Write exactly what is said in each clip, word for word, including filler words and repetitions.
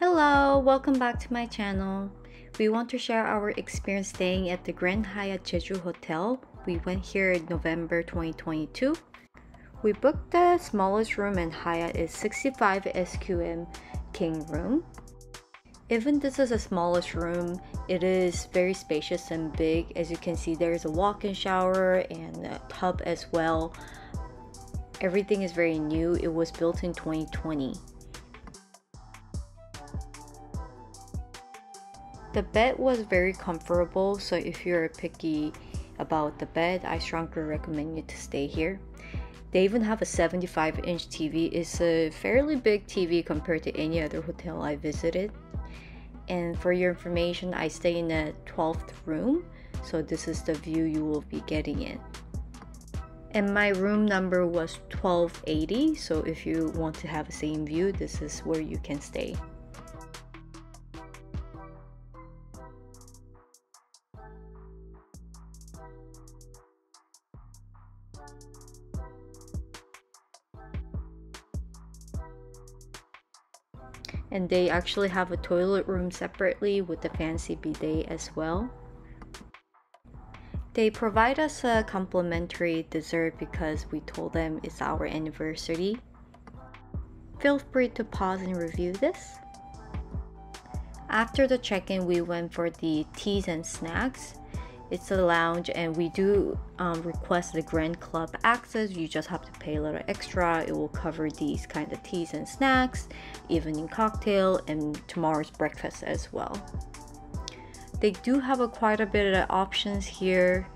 Hello, welcome back to my channel. We want to share our experience staying at the Grand Hyatt Jeju Hotel. We went here in November twenty twenty-two. We booked the smallest room and Hyatt is sixty-five S Q M king room. Even this is the smallest room, it is very spacious and big. As you can see, there is a walk-in shower and a tub as well. Everything is very new. It was built in twenty twenty. The bed was very comfortable, so if you're picky about the bed, I strongly recommend you to stay here. They even have a seventy-five inch T V. It's a fairly big T V compared to any other hotel I visited. And for your information, I stay in the twelfth room, so this is the view you will be getting in. And my room number was twelve eighty, so if you want to have the same view, this is where you can stay. And they actually have a toilet room separately with the fancy bidet as well. They provide us a complimentary dessert because we told them it's our anniversary. Feel free to pause and review this. After the check-in, we went for the teas and snacks. It's a lounge and we do um, request the Grand Club access. You just have to pay a little extra. It will cover these kind of teas and snacks, evening cocktail, and tomorrow's breakfast as well. They do have a quite a bit of options here.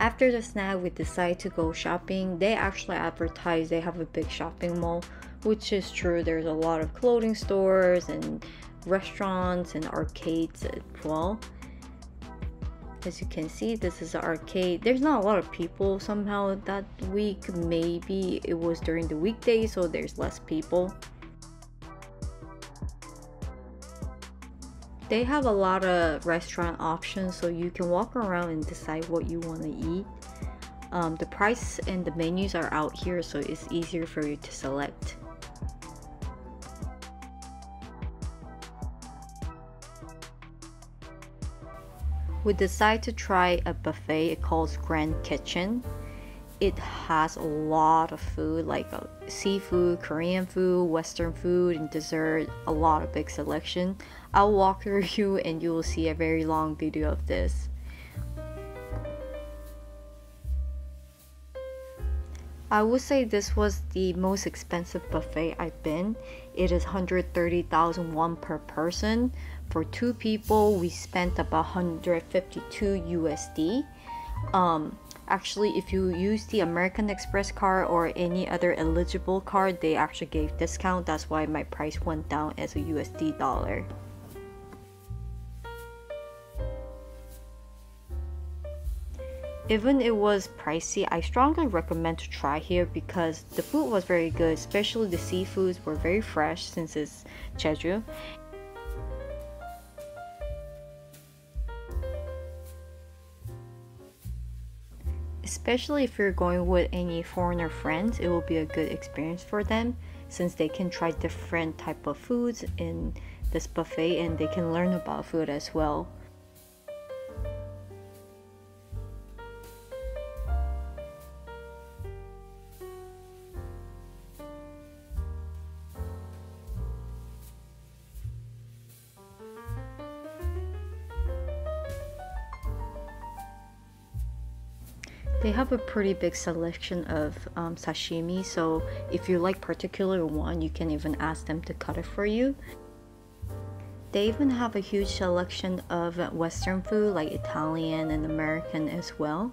After the snack, we decide to go shopping. They actually advertise they have a big shopping mall, which is true. There's a lot of clothing stores and restaurants and arcades as well. As you can see, this is an arcade. There's not a lot of people somehow that week. Maybe it was during the weekday, so there's less people. They have a lot of restaurant options, so you can walk around and decide what you want to eat. Um, the price and the menus are out here, so it's easier for you to select. We decided to try a buffet. It calls Grand Kitchen. It has a lot of food, like uh, seafood, Korean food, Western food, and dessert. A lot of big selection. I'll walk through you and you will see a very long video of this. I would say this was the most expensive buffet I've been. It is one hundred thirty thousand won per person. For two people, we spent about one hundred fifty-two U S D. Um, Actually, if you use the American Express card or any other eligible card, they actually gave discount. That's why my price went down as a U S D dollar. Even it was pricey, I strongly recommend to try here because the food was very good, especially the seafoods were very fresh since it's Jeju. Especially if you're going with any foreigner friends, it will be a good experience for them since they can try different type of foods in this buffet and they can learn about food as well. They have a pretty big selection of um, sashimi, so if you like particular one, you can even ask them to cut it for you. They even have a huge selection of Western food like Italian and American as well.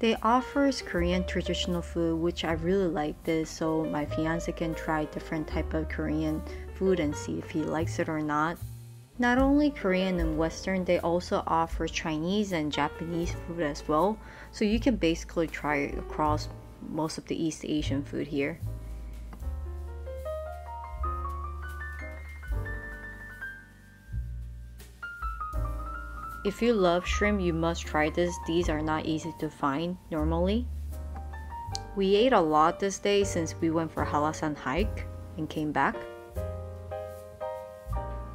They offers Korean traditional food, which I really like this, so my fiance can try different type of Korean food and see if he likes it or not. Not only Korean and Western, they also offer Chinese and Japanese food as well, so you can basically try across most of the East Asian food here. If you love shrimp, you must try this. These are not easy to find normally. We ate a lot this day since we went for Hallasan hike and came back.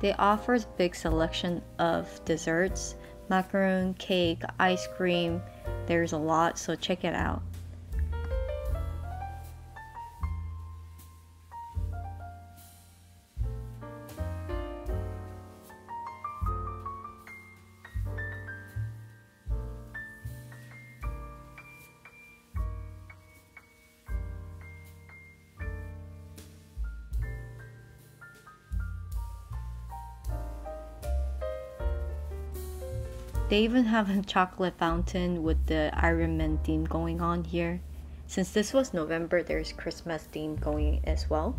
They offer a big selection of desserts, macaron, cake, ice cream. There's a lot, so check it out. They even have a chocolate fountain with the Iron Man theme going on here. Since this was November, there's Christmas theme going as well.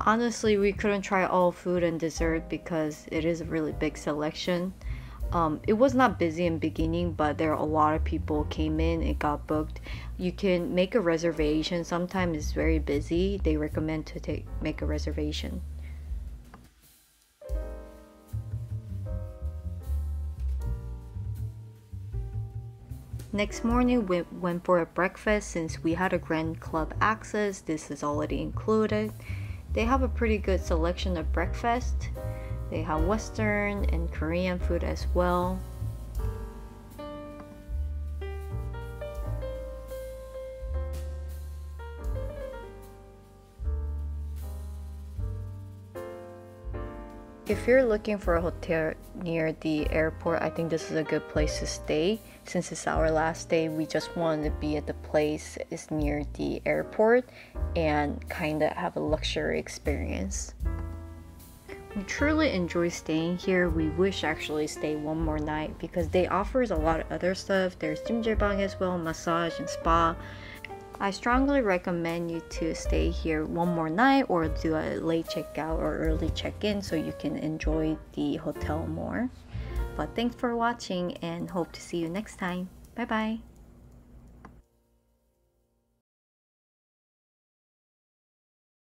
Honestly, we couldn't try all food and dessert because it is a really big selection. Um, it was not busy in the beginning, but there are a lot of people came in, it got booked. You can make a reservation. Sometimes it's very busy. They recommend to take, make a reservation. Next morning we went for a breakfast since we had a Grand Club access. This is already included. They have a pretty good selection of breakfast. They have Western and Korean food as well. If you're looking for a hotel near the airport, I think this is a good place to stay. Since it's our last day, we just wanted to be at the place is near the airport and kind of have a luxury experience. We truly enjoy staying here. We wish actually stay one more night because they offers a lot of other stuff. There's jjimjilbang as well, massage and spa. I strongly recommend you to stay here one more night or do a late checkout or early check-in so you can enjoy the hotel more. But thanks for watching and hope to see you next time. Bye bye!